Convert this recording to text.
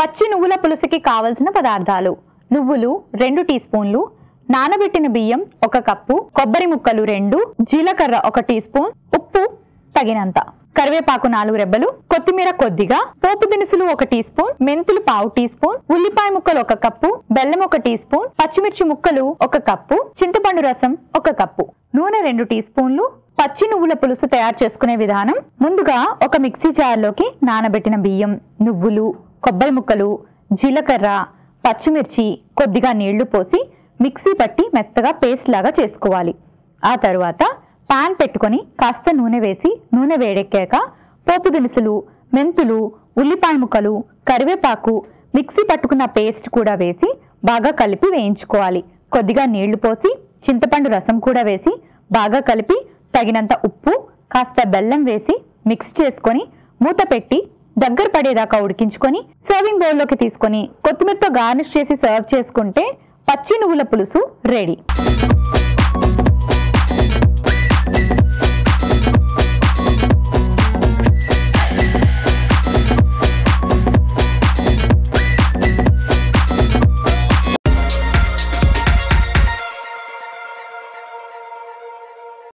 పచ్చి నువ్వుల పులుసుకి కావాల్సిన పదార్థాలు నువ్వులు 2 టీ స్పూన్లు నానబెట్టిన బియ్యం 1 కప్పు కొబ్బరి ముక్కలు 2 జీలకర్ర 1 టీ స్పూన్ ఉప్పు తగినంత కరివేపాకు 4 రెబ్బలు కొత్తిమీర కొద్దిగా పోపు దినుసులు 1 టీ స్పూన్ మెంతులు పావు టీ స్పూన్ ఉల్లిపాయ ముక్కలు 1 కప్పు బెల్లం 1 టీ స్పూన్ పచ్చిమిర్చి ముక్కలు 1 కప్పు చింతపండు రసం 1 కప్పు నూనె 2 టీ స్పూన్లు పచ్చి నువ్వుల పులుసు తయారు చేసుకునే విధానం ముందుగా ఒక మిక్సీ జార్ లోకి నానబెట్టిన బియ్యం నువ్వులు కొబ్బరి ముక్కలు జీలకర్ర పచ్చిమిర్చి కొద్దిగా నీళ్లు పోసి మిక్సీ పట్టి మెత్తగా పేస్ట్ లాగా చేసుకోవాలి ఆ తర్వాత పాన్ పెట్టుకొని కాస్త నూనె వేసి నూనె వేడెక్కాక పోపు దినుసులు మెంతులు ఉల్లిపాయ ముక్కలు కరివేపాకు మిక్సీ పట్టుకున్న పేస్ట్ కూడా వేసి బాగా కలిపి వేయించుకోవాలి కొద్దిగా నీళ్లు పోసి చింతపండు రసం కూడా వేసి బాగా కలిపి తగినంత ఉప్పు కాస్త బెల్లం వేసి మిక్స్ చేసుకొని మూత పెట్టి దగ్గర పడేదాకా ఉడికించుకొని సర్వింగ్ బౌల్ లోకి తీసుకొని కొత్తిమీరతో గార్నిష్ చేసి సర్వ్ చేసుకుంటే పచ్చి నువ్వుల పులుసు రెడీ।